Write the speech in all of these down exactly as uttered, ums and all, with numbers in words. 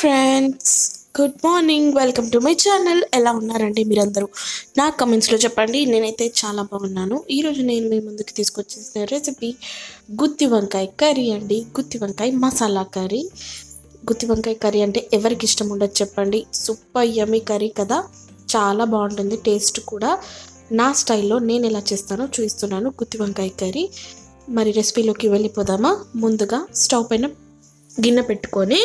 friends, good morning, welcome to my channel. Ela unnarante meerandaru na comments lo cheppandi. Nenaithe chaala bagunnanu. Ee roju nenu mee munduku teeskochesina recipe gutti vankai curry andi. Gutti vankai masala curry. Gutti vankai curry ante evariki ishtam undadu cheppandi. Super yummy curry kada, chaala baaguntundi taste kuda. Na style lo nenu ela chestano chupistunnanu gutti vankai curry. Mari recipe loki vellipodama. Munduga stove paina ginna pettukoni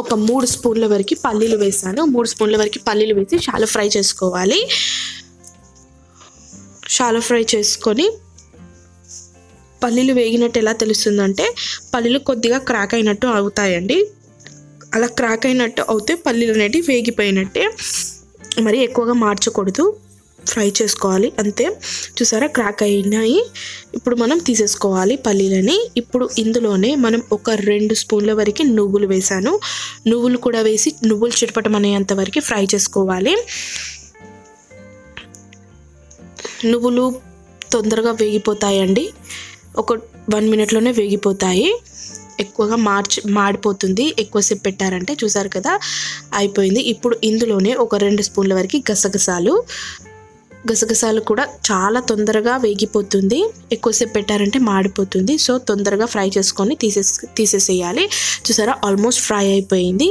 ఒక మూడు స్పూన్ల వరకు పల్లీలు వేసాను. మూడు స్పూన్ల వరకు పల్లీలు వేసి షాలో ఫ్రై చేసుకోవాలి. షాలో ఫ్రై చేసుకొని పల్లీలు వేగినట్టు ఎలా తెలుస్తుందంటే పల్లీలు కొద్దిగా క్రాక్ అయినట్టు అవుతాయండి. అలా క్రాక్ అయినట్టు అవుతే పల్లీలు అనేవి వేగిపోయినట్టే. మరి ఎక్కువగా మార్చకూడదు, ఫ్రై చేసుకోవాలి అంతే. చూసారా క్రాక్ అయినాయి. ఇప్పుడు మనం తీసేసుకోవాలి పల్లీలని. ఇప్పుడు ఇందులోనే మనం ఒక రెండు స్పూన్ల వరకు నువ్వులు వేసాను. నువ్వులు కూడా వేసి నువ్వులు చిటపటమనేంత వరకు ఫ్రై చేసుకోవాలి. నువ్వులు తొందరగా వేగిపోతాయండి. ఒక వన్ మినిట్లోనే వేగిపోతాయి. ఎక్కువగా మార్చి మాడిపోతుంది ఎక్కువసేపు పెట్టారంటే. చూసారు కదా అయిపోయింది. ఇప్పుడు ఇందులోనే ఒక రెండు స్పూన్ల వరకు గసగసాలు గసగసాలు కూడా చాలా తొందరగా వేగిపోతుంది. ఎక్కువసేపు పెట్టారంటే మాడిపోతుంది. సో తొందరగా ఫ్రై చేసుకొని తీసే తీసేసేయాలి. చూసారా ఆల్మోస్ట్ ఫ్రై అయిపోయింది.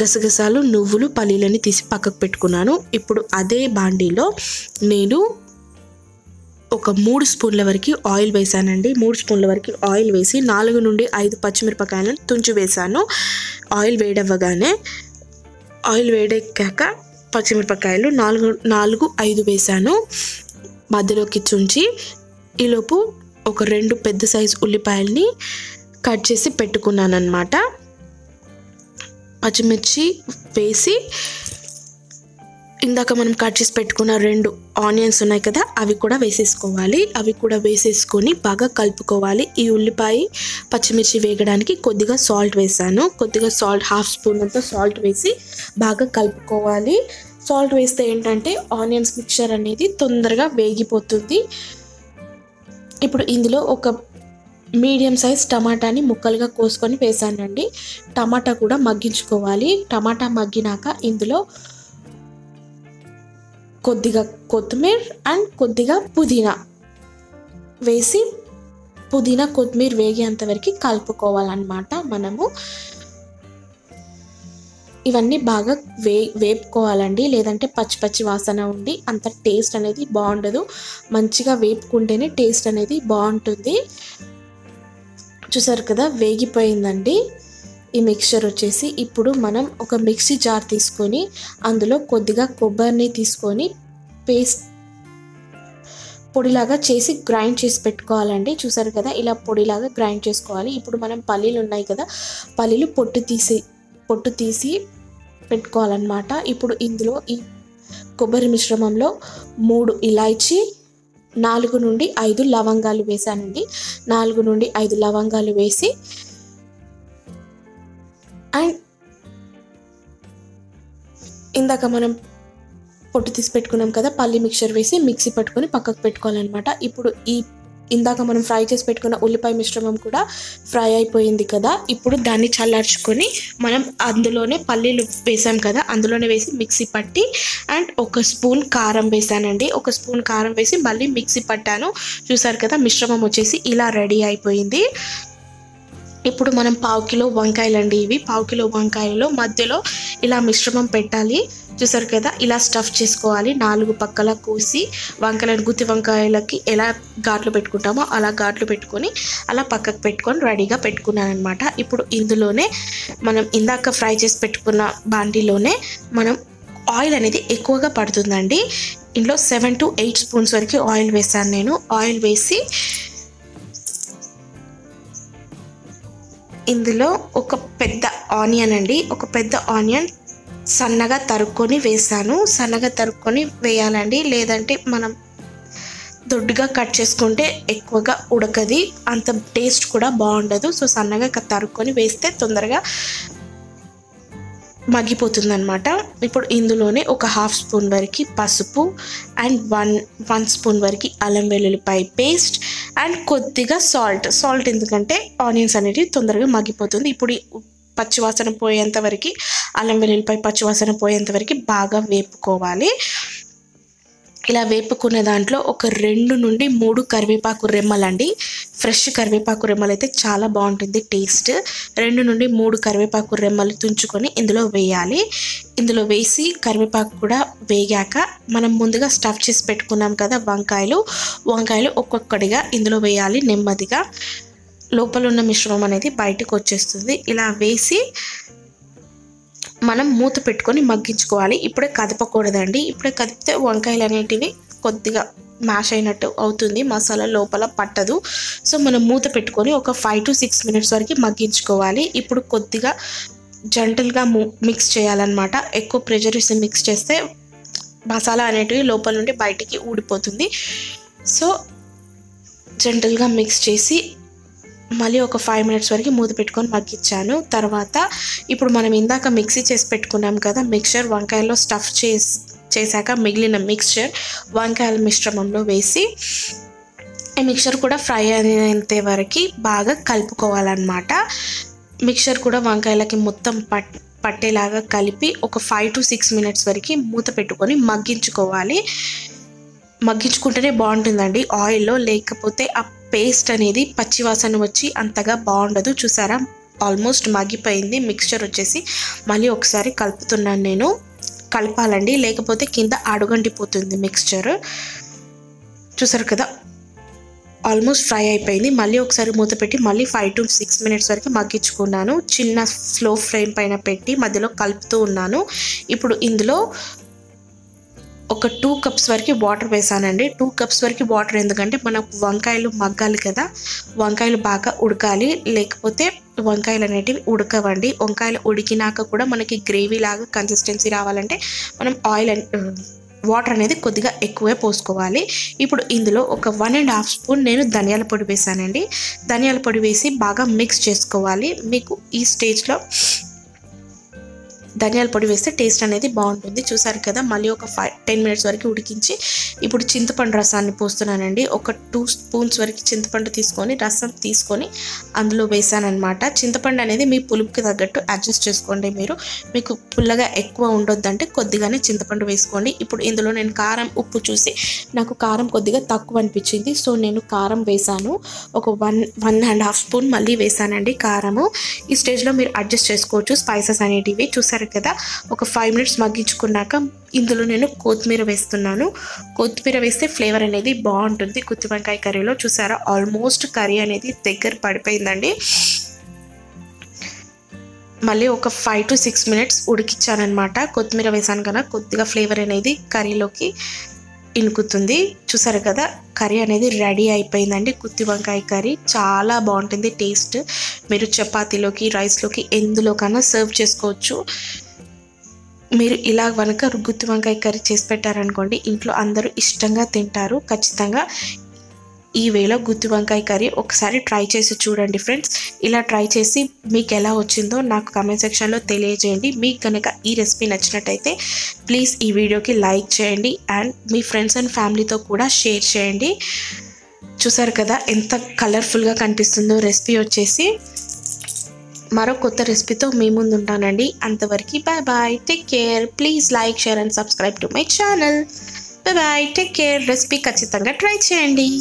గసగసాలు నువ్వులు పల్లీలని తీసి పక్కకు పెట్టుకున్నాను. ఇప్పుడు అదే బాండీలో నేను ఒక మూడు స్పూన్ల వరకు ఆయిల్ వేసానండి. మూడు స్పూన్ల వరకు ఆయిల్ వేసి నాలుగు నుండి ఐదు పచ్చిమిరపకాయలను తుంచి వేసాను. ఆయిల్ వేడవ్వగానే ఆయిల్ వేడెక్కాక పచ్చిమిరపకాయలు నాలుగు నాలుగు ఐదు వేసాను మధ్యలోకి చుంచి. ఈలోపు ఒక రెండు పెద్ద సైజు ఉల్లిపాయల్ని కట్ చేసి పెట్టుకున్నాను అన్నమాట. పచ్చిమిర్చి వేసి ఇందాక మనం కట్ చేసి పెట్టుకున్న రెండు ఆనియన్స్ ఉన్నాయి కదా అవి కూడా వేసేసుకోవాలి. అవి కూడా వేసేసుకొని బాగా కలుపుకోవాలి. ఈ ఉల్లిపాయ పచ్చిమిర్చి వేగడానికి కొద్దిగా సాల్ట్ వేసాను. కొద్దిగా సాల్ట్ హాఫ్ స్పూన్ అంతా సాల్ట్ వేసి బాగా కలుపుకోవాలి. సాల్ట్ వేస్తే ఏంటంటే ఆనియన్స్ మిక్చర్ అనేది తొందరగా వేగిపోతుంది. ఇప్పుడు ఇందులో ఒక మీడియం సైజ్ టమాటాని ముక్కలుగా కోసుకొని వేసానండి. టమాటా కూడా మగ్గించుకోవాలి. టమాటా మగ్గినాక ఇందులో కొద్దిగా కొత్తిమీర అండ్ కొద్దిగా పుదీనా వేసి పుదీనా కొత్తిమీర వేగేంత వరకు కలుపుకోవాలన్నమాట. మనము ఇవన్నీ బాగా వే వేపుకోవాలండి. లేదంటే పచ్చి పచ్చి వాసన ఉండి అంత టేస్ట్ అనేది బాగుండదు. మంచిగా వేపుకుంటేనే టేస్ట్ అనేది బాగుంటుంది. చూసారు కదా వేగిపోయిందండి ఈ మిక్చర్ వచ్చేసి. ఇప్పుడు మనం ఒక మిక్సీ జార్ తీసుకొని అందులో కొద్దిగా కొబ్బరిని తీసుకొని పేస్ట్ పొడిలాగా చేసి గ్రైండ్ చేసి పెట్టుకోవాలండి. చూసారు కదా ఇలా పొడిలాగా గ్రైండ్ చేసుకోవాలి. ఇప్పుడు మనం పల్లీలు ఉన్నాయి కదా పల్లీలు పొట్టు తీసి పొట్టు తీసి పెట్టుకోవాలన్నమాట. ఇప్పుడు ఇందులో ఈ కొబ్బరి మిశ్రమంలో మూడు ఇలాచి నాలుగు నుండి ఐదు లవంగాలు వేసానండి. నాలుగు నుండి ఐదు లవంగాలు వేసి అండ్ ఇందాక మనం పొట్టు తీసి పెట్టుకున్నాం కదా పల్లి మిక్చర్ వేసి మిక్సీ పట్టుకొని పక్కకు పెట్టుకోవాలన్నమాట. ఇప్పుడు ఈ ఇందాక మనం ఫ్రై చేసి పెట్టుకున్న ఉల్లిపాయ మిశ్రమం కూడా ఫ్రై అయిపోయింది కదా. ఇప్పుడు దాన్ని చల్లార్చుకొని మనం అందులోనే పల్లీలు వేసాం కదా అందులోనే వేసి మిక్సీ పట్టి అండ్ ఒక స్పూన్ కారం వేసానండి. ఒక స్పూన్ కారం వేసి మళ్ళీ మిక్సీ పట్టాను. చూసారు కదా మిశ్రమం వచ్చేసి ఇలా రెడీ అయిపోయింది. ఇప్పుడు మనం పావు కిలో వంకాయలు అండి ఇవి. పావు కిలో వంకాయలో మధ్యలో ఇలా మిశ్రమం పెట్టాలి. చూసారు కదా ఇలా స్టఫ్ చేసుకోవాలి. నాలుగు పక్కల కోసి వంకాయలను గుత్తి వంకాయలకి ఎలా ఘాట్లు పెట్టుకుంటామో అలా ఘాట్లు పెట్టుకొని అలా పక్కకు పెట్టుకొని రెడీగా పెట్టుకున్నాను అనమాట. ఇప్పుడు ఇందులోనే మనం ఇందాక ఫ్రై చేసి పెట్టుకున్న బాండీలోనే మనం ఆయిల్ అనేది ఎక్కువగా పడుతుందండి. ఇందులో సెవెన్ టు ఎయిట్ స్పూన్స్ వరకు ఆయిల్ వేసాను నేను. ఆయిల్ వేసి ఇందులో ఒక పెద్ద ఆనియన్ అండి ఒక పెద్ద ఆనియన్ సన్నగా తరుక్కొని వేసాను. సన్నగా తరుక్కొని వేయాలండి. లేదంటే మనం దొడ్డుగా కట్ చేసుకుంటే ఎక్కువగా ఉడకది, అంత టేస్ట్ కూడా బాగుండదు. సో సన్నగా తరుక్కొని వేస్తే తొందరగా మగ్గిపోతుంది అనమాట. ఇప్పుడు ఇందులోనే ఒక హాఫ్ స్పూన్ వరకు పసుపు అండ్ వన్ వన్ స్పూన్ వరకు అల్లం వెల్లుల్లిపాయ పేస్ట్ అండ్ కొద్దిగా సాల్ట్. సాల్ట్ ఎందుకంటే ఆనియన్స్ అనేవి తొందరగా మగ్గిపోతుంది. ఇప్పుడు పచ్చివాసన పోయేంత వరకు, అల్లం వెల్లుల్లిపై పచ్చివాసన పోయేంత వరకు బాగా వేపుకోవాలి. ఇలా వేపుకునే దాంట్లో ఒక రెండు నుండి మూడు కరివేపాకు రెమ్మలండి, ఫ్రెష్ కరివేపాకు రెమ్మలు అయితే చాలా బాగుంటుంది టేస్ట్. రెండు నుండి మూడు కరివేపాకు రెమ్మలు తుంచుకొని ఇందులో వేయాలి. ఇందులో వేసి కరివేపాకు కూడా వేగాక మనం ముందుగా స్టఫ్ చేసి పెట్టుకున్నాం కదా వంకాయలు, వంకాయలు ఒక్కొక్కటిగా ఇందులో వేయాలి. నెమ్మదిగా లోపల ఉన్న మిశ్రమం అనేది బయటకు వచ్చేస్తుంది. ఇలా వేసి మనం మూత పెట్టుకొని మగ్గించుకోవాలి. ఇప్పుడే కదపకూడదండి, ఇప్పుడే కదిపితే వంకాయలు అనేటివి కొద్దిగా మ్యాష్ అయినట్టు అవుతుంది, మసాలా లోపల పట్టదు. సో మనం మూత పెట్టుకొని ఒక ఫైవ్ టు సిక్స్ మినిట్స్ వరకు మగ్గించుకోవాలి. ఇప్పుడు కొద్దిగా జెంటల్గా మిక్స్ చేయాలన్నమాట. ఎక్కువ ప్రెషర్ ఇస్తే మిక్స్ చేస్తే మసాలా అనేటివి లోపల నుండి బయటికి ఊడిపోతుంది. సో జెంటల్గా మిక్స్ చేసి మళ్ళీ ఒక ఫైవ్ మినిట్స్ వరకు మూత పెట్టుకొని మగ్గించాను. తర్వాత ఇప్పుడు మనం ఇందాక మిక్సీ చేసి పెట్టుకున్నాం కదా మిక్చర్, వంకాయల్లో స్టఫ్ చేసి చేశాక మిగిలిన మిక్చర్ వంకాయల మిశ్రమంలో వేసి ఈ మిక్చర్ కూడా ఫ్రై అయినంత వరకు బాగా కలుపుకోవాలన్నమాట. మిక్చర్ కూడా వంకాయలకి మొత్తం పట్ పట్టేలాగా కలిపి ఒక ఫైవ్ టు సిక్స్ మినిట్స్ వరకు మూత పెట్టుకొని మగ్గించుకోవాలి. మగ్గించుకుంటేనే బాగుంటుందండి ఆయిల్లో, లేకపోతే ఆ పేస్ట్ అనేది పచ్చివాసన వచ్చి అంతగా బాగుండదు. చూసారా ఆల్మోస్ట్ మగ్గిపోయింది మిక్చర్ వచ్చేసి. మళ్ళీ ఒకసారి కలుపుతున్నాను నేను, కలపాలండి లేకపోతే కింద అడుగంటిపోతుంది మిక్చర్. చూసారు కదా ఆల్మోస్ట్ ఫ్రై అయిపోయింది. మళ్ళీ ఒకసారి మూత పెట్టి మళ్ళీ ఫైవ్ టు సిక్స్ మినిట్స్ వరకు మగ్గించుకున్నాను. చిన్న స్లో ఫ్లేమ్ పైన పెట్టి మధ్యలో కలుపుతూ ఉన్నాను. ఇప్పుడు ఇందులో ఒక టూ కప్స్ వరకు వాటర్ వేసానండి. టూ కప్స్ వరకు వాటర్, ఎందుకంటే మనకు వంకాయలు మగ్గాలి కదా, వంకాయలు బాగా ఉడకాలి, లేకపోతే వంకాయలు అనేటివి ఉడకవండి. వంకాయలు ఉడికినాక కూడా మనకి గ్రేవీ లాగా కన్సిస్టెన్సీ రావాలంటే మనం ఆయిల్ వాటర్ అనేది కొద్దిగా ఎక్కువే పోసుకోవాలి. ఇప్పుడు ఇందులో ఒక వన్ అండ్ హాఫ్ స్పూన్ నేను ధనియాల పొడి వేసానండి. ధనియాల పొడి వేసి బాగా మిక్స్ చేసుకోవాలి. మీకు ఈ స్టేజ్లో ధనియాల పొడి వేస్తే టేస్ట్ అనేది బాగుంటుంది. చూసారు కదా మళ్ళీ ఒక ఫైవ్ టెన్ మినిట్స్ వరకు ఉడికించి ఇప్పుడు చింతపండు రసాన్ని పోస్తున్నానండి. ఒక టూ స్పూన్స్ వరకు చింతపండు తీసుకొని రసం తీసుకొని అందులో వేసానన్నమాట. చింతపండు అనేది మీ పులుపుకి తగ్గట్టు అడ్జస్ట్ చేసుకోండి. మీరు మీకు పుల్లగా ఎక్కువ ఉండొద్దంటే కొద్దిగానే చింతపండు వేసుకోండి. ఇప్పుడు ఇందులో నేను కారం ఉప్పు చూసి నాకు కారం కొద్దిగా తక్కువ అనిపించింది, సో నేను కారం వేసాను. ఒక one one and half spoon మళ్ళీ వేసానండి కారము. ఈ స్టేజ్లో మీరు అడ్జస్ట్ చేసుకోవచ్చు స్పైసెస్ అనేటివి. చూసారు కదా ఒక ఫైవ్ మినిట్స్ మగ్గించుకున్నాక ఇందులో నేను కొత్తిమీర వేస్తున్నాను. కొత్తిమీర వేస్తే ఫ్లేవర్ అనేది బాగుంటుంది గుత్తి వంకాయ కర్రీలో. చూసారా ఆల్మోస్ట్ కర్రీ అనేది దగ్గర పడిపోయిందండి. మళ్ళీ ఒక ఫైవ్ టు సిక్స్ మినిట్స్ ఉడికిచ్చానమాట. కొత్తిమీర వేసాను కదా, కొద్దిగా ఫ్లేవర్ అనేది కర్రీలోకి ఇనుకుతుంది. చూసారు కదా కర్రీ అనేది రెడీ అయిపోయిందండి. గుత్తి వంకాయ కర్రీ చాలా బాగుంటుంది టేస్ట్. మీరు చపాతీలోకి, రైస్లోకి, ఎందులోకైనా సర్వ్ చేసుకోవచ్చు. మీరు ఇలా కనుక గుత్తి వంకాయ కర్రీ చేసి పెట్టారనుకోండి ఇంట్లో అందరూ ఇష్టంగా తింటారు. ఖచ్చితంగా ఈ వేళ గుత్తి వంకాయ కర్రీ ఒకసారి ట్రై చేసి చూడండి ఫ్రెండ్స్. ఇలా ట్రై చేసి మీకు ఎలా వచ్చిందో నాకు కామెంట్ సెక్షన్లో తెలియజేయండి. మీకు కనుక ఈ రెసిపీ నచ్చినట్టయితే ప్లీజ్ ఈ వీడియోకి లైక్ చేయండి అండ్ మీ ఫ్రెండ్స్ అండ్ ఫ్యామిలీతో కూడా షేర్ చేయండి. చూసారు కదా ఎంత కలర్ఫుల్గా కనిపిస్తుందో రెసిపీ వచ్చేసి. మరో కొత్త రెసిపీతో మీ ముందు ఉంటానండి. అంతవరకు bye bye, take care. Please like, share and subscribe to my channel. Bye bye, take care. Recipe ఖచ్చితంగా ట్రై చేయండి.